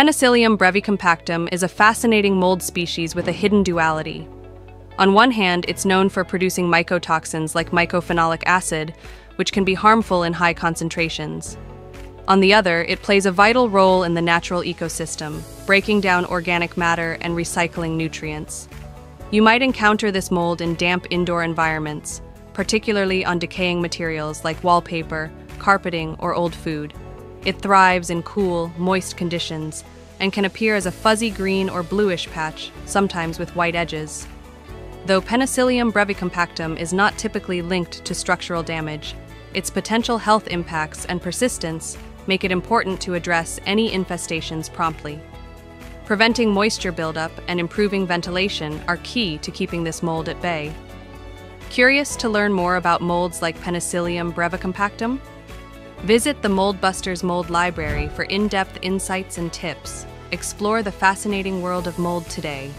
Penicillium brevicompactum is a fascinating mold species with a hidden duality. On one hand, it's known for producing mycotoxins like mycophenolic acid, which can be harmful in high concentrations. On the other, it plays a vital role in the natural ecosystem, breaking down organic matter and recycling nutrients. You might encounter this mold in damp indoor environments, particularly on decaying materials like wallpaper, carpeting, or old food. It thrives in cool, moist conditions and can appear as a fuzzy green or bluish patch, sometimes with white edges. Though Penicillium brevicompactum is not typically linked to structural damage, its potential health impacts and persistence make it important to address any infestations promptly. Preventing moisture buildup and improving ventilation are key to keeping this mold at bay. Curious to learn more about molds like Penicillium brevicompactum? Visit the Mold Busters Mold Library for in-depth insights and tips. Explore the fascinating world of mold today.